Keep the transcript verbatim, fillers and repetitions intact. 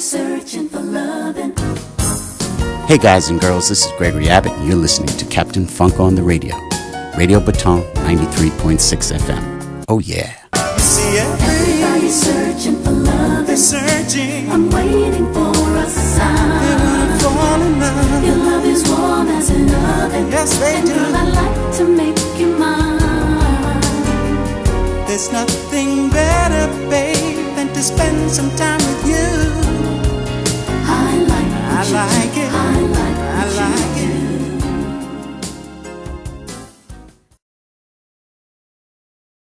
always searching for loving. Hey guys and girls, this is Gregory Abbott and you're listening to Captain Funk on the radio. Radio Baton ninety-three point six F M. Oh yeah. See, everybody's searching for love. They're searching. I'm waiting for a sign. They wouldn't fall in love. Your love is warm as an oven. Yes, they and do. Girl, I'd like to make you mine. There's nothing better, babe, than to spend some time with you.